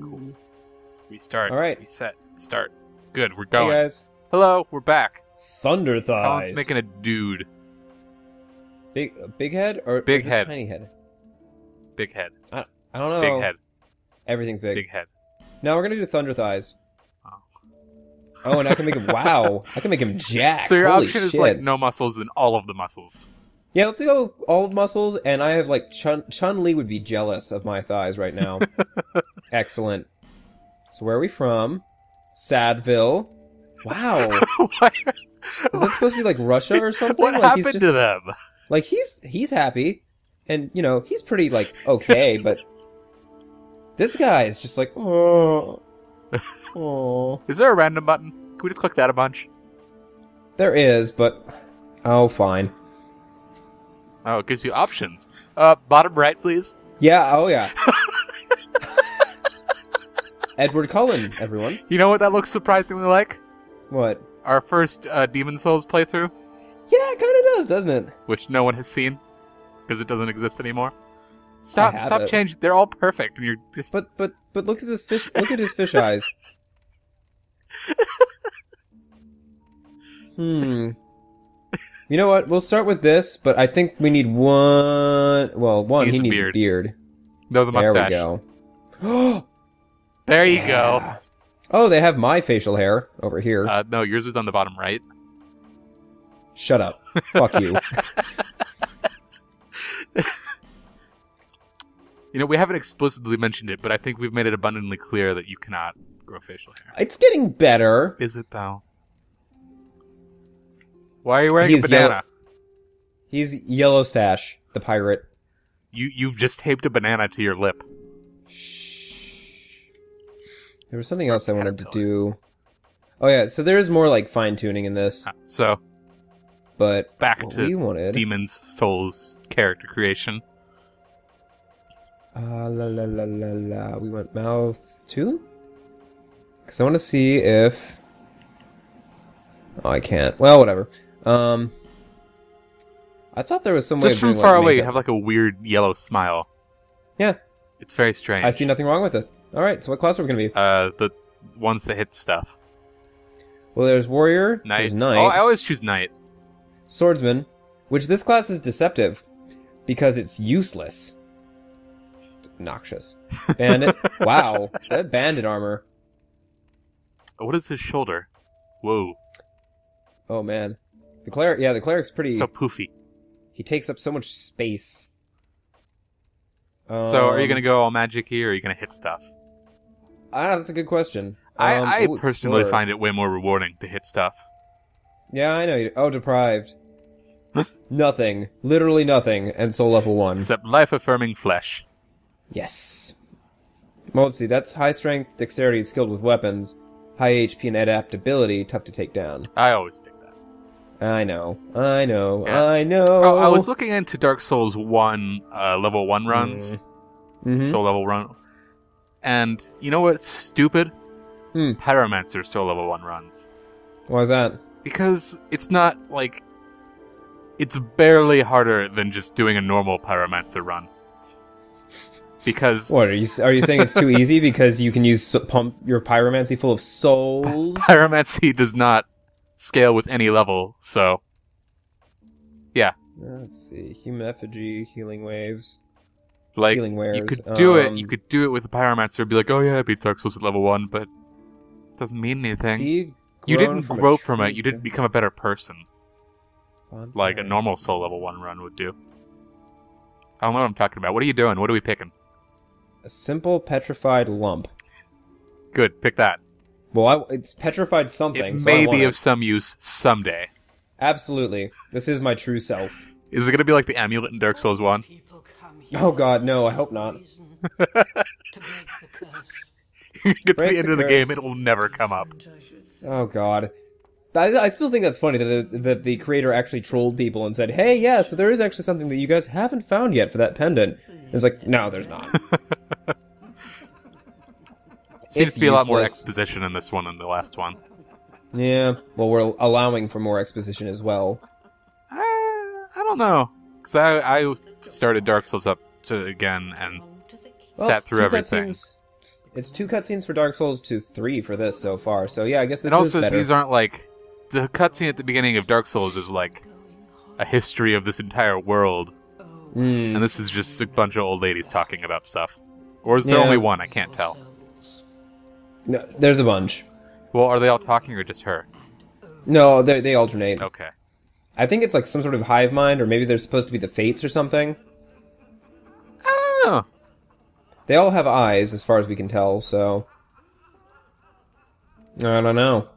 Cool. Restart. All right. Reset. Start. Good. We're going. Hey guys. Hello. We're back. Thunder thighs. Colin's making a dude. Big head or big is this head. Tiny head. Big head. I don't know. Big head. Everything's big. Big head. Now we're gonna do thunder thighs. Oh, and I can make him. Wow, I can make him jacked. So your Holy option shit. Is like no muscles and all of the muscles. Yeah, let's go all of muscles. And I have like Chun-Lee would be jealous of my thighs right now. Excellent. So where are we from? Sadville. Wow. Is that supposed to be like Russia or something? What like, happened he's just, to them? Like he's happy, and you know he's pretty like okay, but this guy is just like oh. Oh. Is there a random button? Can we just click that a bunch? There is, but oh, fine. Oh, it gives you options. Bottom right, please. Yeah. Oh, yeah. Edward Cullen, everyone. You know what that looks surprisingly like? What? Our first Demon Souls playthrough. Yeah, it kind of does, doesn't it? Which no one has seen because it doesn't exist anymore. Stop changing. They're all perfect, and you're just. But look at this fish. Look at his fish eyes. Hmm. You know what? We'll start with this, but I think we need one. Well, one. He needs a beard. No, the mustache. There we go. There you go. Oh, they have my facial hair over here. No, yours is on the bottom right. Shut up. Fuck you. You know, we haven't explicitly mentioned it, but I think we've made it abundantly clear that you cannot grow facial hair. It's getting better. Is it, though? Why are you wearing a banana? He's Yellowstash, the pirate. You've just taped a banana to your lip. Shh. There was something else I wanted to do. Oh, yeah, so there is more, like, fine-tuning in this. So, but back to Demon Souls character creation. La la la la la. We went mouth too? Because I want to see if. Oh, I can't. Well, whatever. I thought there was some way. Just from far away, you have like a weird yellow smile. Yeah. It's very strange. I see nothing wrong with it. All right. So, what class are we gonna be? The ones that hit stuff. Well, there's warrior. Knight. There's knight. Oh, I always choose knight. Swordsman, which this class is deceptive because it's useless. Noxious. Bandit. Wow. That bandit armor. What is his shoulder? Whoa. Oh, man. The cleric. Yeah, the cleric's pretty. So poofy. He takes up so much space. So, are you going to go all magic here or are you going to hit stuff? That's a good question. I personally find it way more rewarding to hit stuff. Yeah, I know. Oh, deprived. Nothing. Literally nothing. And soul level 1. Except life affirming flesh. Yes. Well, let's see. That's high strength, dexterity, skilled with weapons, high HP and adaptability, tough to take down. I always pick that. I know. Oh, I was looking into Dark Souls 1 level 1 runs. Mm-hmm. Soul level run. And you know what's stupid? Pyromancer soul level 1 runs. Why is that? Because it's not like... It's barely harder than just doing a normal Pyromancer run. Because what are you saying? It's too easy because you can use pump your pyromancy full of souls. Pyromancy does not scale with any level, so yeah. Let's see, human effigy, healing waves, like healing wares. You could do it. You could do it with a pyromancer. And be like, oh yeah, I beat Dark Souls at level 1, but it doesn't mean anything. See, you didn't grow from it. You didn't become a better person, like a normal soul level 1 run would do. I don't know what I'm talking about. What are you doing? What are we picking? A simple petrified lump. Good, pick that. Well, it's petrified something. It may be of some use someday. Absolutely. This is my true self. Is it going to be like the amulet in Dark Souls 1? Oh god, no, I hope not. You get to the end of the game, it will never come up. Oh god. I still think that's funny that the creator actually trolled people and said, hey, yeah, so there is actually something that you guys haven't found yet for that pendant. It's like, no, there's not. Seems to be a lot more exposition in this one than the last one. Yeah, well, we're allowing for more exposition as well. I don't know, because I started Dark Souls up again and sat through everything. It's 2 cutscenes for Dark Souls to 3 for this so far. So yeah, I guess this is better. And also, these aren't like... The cutscene at the beginning of Dark Souls is like a history of this entire world. Mm. And this is just a bunch of old ladies talking about stuff. Or is there only one? I can't tell. No, there's a bunch. Well, are they all talking or just her? No, they alternate. Okay. I think it's like some sort of hive mind, or maybe they're supposed to be the fates or something. I don't know. They all have eyes, as far as we can tell, so... I don't know.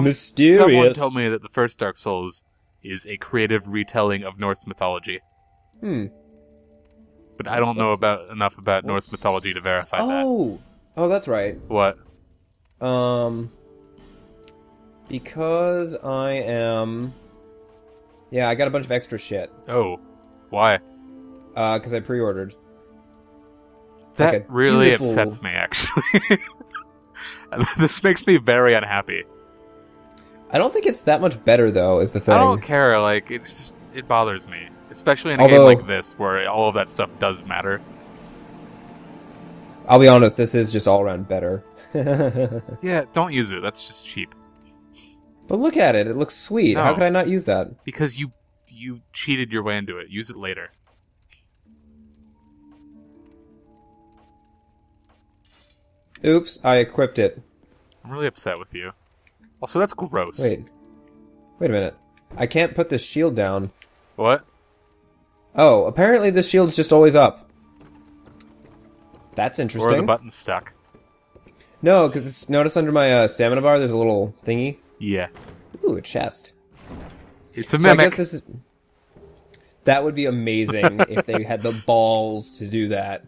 Mysterious. Someone told me that the first Dark Souls is a creative retelling of Norse mythology. Hmm. But I don't know enough about Norse mythology to verify that. Oh, that's right. What? Because I am... Yeah, I got a bunch of extra shit. Oh. Why? Because I pre-ordered. That really upsets me, actually. This makes me very unhappy. I don't think it's that much better, though, is the thing. I don't care. Like, it bothers me. Especially in a game like this, where all of that stuff does matter. I'll be honest, this is just all-around better. Yeah, don't use it. That's just cheap. But look at it. It looks sweet. No, how could I not use that? Because you cheated your way into it. Use it later. Oops, I equipped it. I'm really upset with you. Also, that's gross. Wait a minute. I can't put this shield down. What? Oh, apparently this shield's just always up. That's interesting. Or the button's stuck. No, because notice under my stamina bar there's a little thingy. Yes. Ooh, a chest. It's a mimic. So I guess this is... That would be amazing if they had the balls to do that.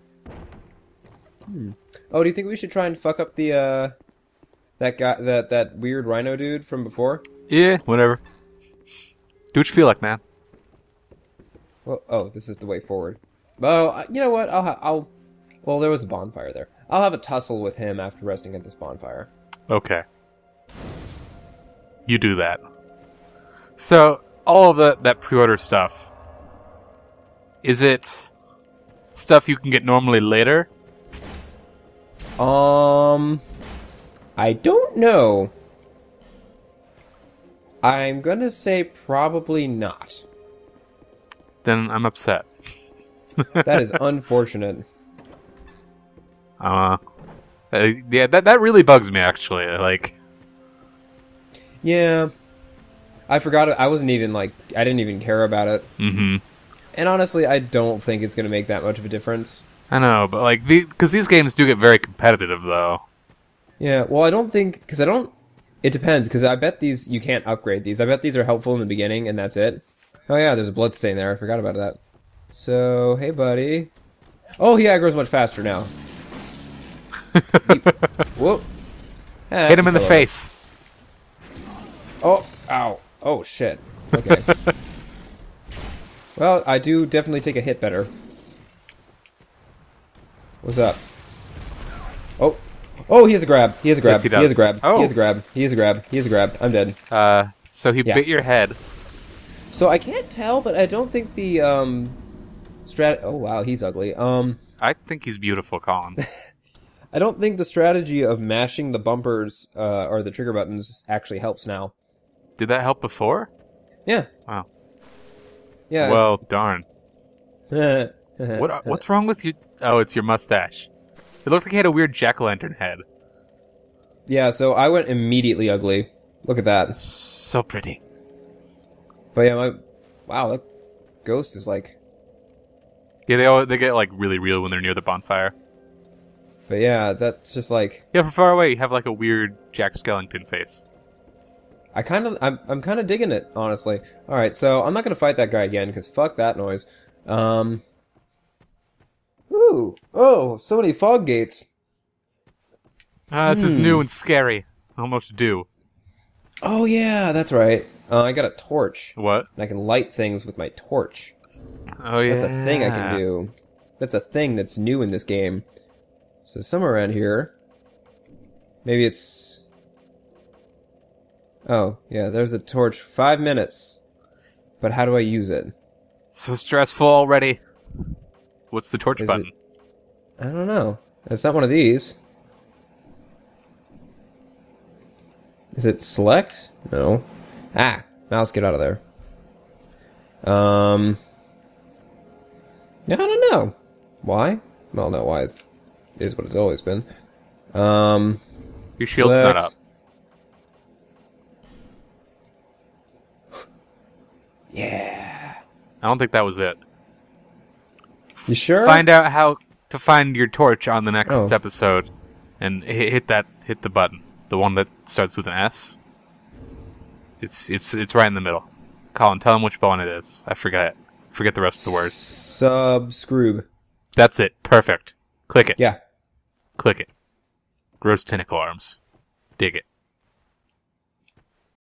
Hmm. Oh, do you think we should try and fuck up the, that guy, that weird rhino dude from before? Yeah, whatever. Do what you feel like, man. Well, oh, this is the way forward. Oh, you know what? Well, there was a bonfire there. I'll have a tussle with him after resting at this bonfire. Okay. You do that. So, all of that pre-order stuff, is it stuff you can get normally later? I don't know. I'm gonna say probably not. Then I'm upset. That is unfortunate. Yeah, that really bugs me, actually. Like, yeah, I forgot it. I wasn't even like, I didn't even care about it. Mm-hmm. And honestly, I don't think it's gonna make that much of a difference. I know, but like, because these games do get very competitive, though. Yeah, well, I don't think, because I don't, it depends, because I bet these, you can't upgrade these. I bet these are helpful in the beginning, and that's it. Oh yeah, there's a blood stain there, I forgot about that. So, hey buddy. Oh, he aggro's much faster now. Whoop. Hit him in the face. Oh, ow. Oh, shit. Okay. Well, I do definitely take a hit better. What's up? Oh. Oh, he has a grab. He has a grab. Yes, he does. He has a grab. Oh. He has a grab. He has a grab. He has a grab. I'm dead. So he bit your head. So I can't tell, but I don't think the oh wow, he's ugly. I think he's beautiful, Colin. I don't think the strategy of mashing the bumpers or the trigger buttons actually helps now. Did that help before? Yeah. Wow. Yeah. Well, darn. What's wrong with you? Oh, it's your mustache. It looked like he had a weird jack-o'-lantern head. Yeah, so I went immediately ugly. Look at that. So pretty. But yeah, wow, that ghost is like... Yeah, they get like really real when they're near the bonfire. But yeah, that's just like... Yeah, from far away you have like a weird Jack Skellington face. I'm kind of digging it, honestly. Alright, so I'm not going to fight that guy again, because fuck that noise. Ooh, oh, so many fog gates. This is new and scary. Almost do. Oh, yeah, that's right. I got a torch. What? And I can light things with my torch. Oh, yeah. That's a thing I can do. That's a thing that's new in this game. So somewhere around here... Maybe it's... Oh, yeah, there's the torch. 5 minutes. But how do I use it? So stressful already. What's the torch button? I don't know. It's not one of these. Is it select? No. Ah, mouse, get out of there. I don't know. Why? Well, no, why is what it's always been. Your shield's select. Not up. Yeah. I don't think that was it. You sure? Find out how to find your torch on the next episode, and hit the button, the one that starts with an S. It's right in the middle. Colin, tell him which button it is. I forget. Forget the rest of the words. Subscribe. That's it. Perfect. Click it. Yeah. Click it. Gross tentacle arms. Dig it.